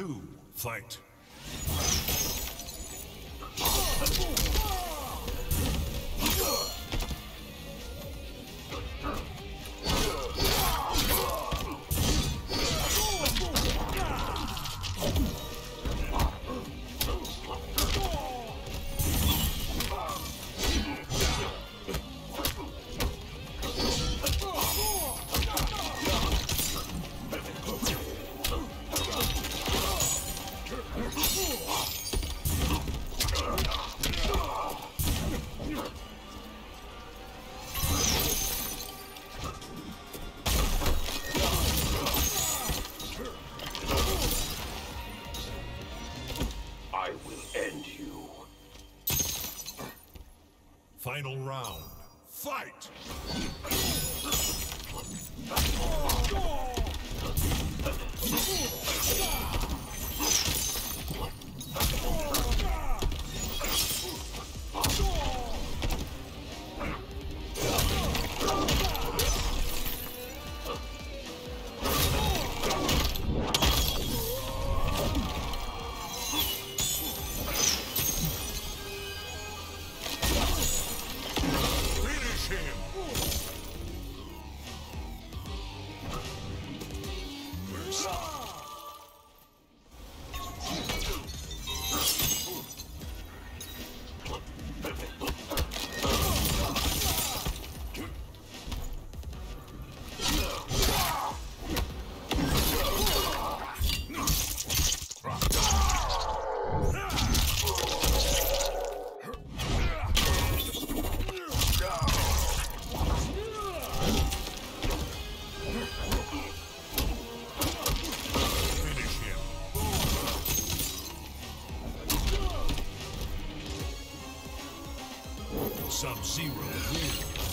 2, fight. Final round, fight! Sub Zero wins.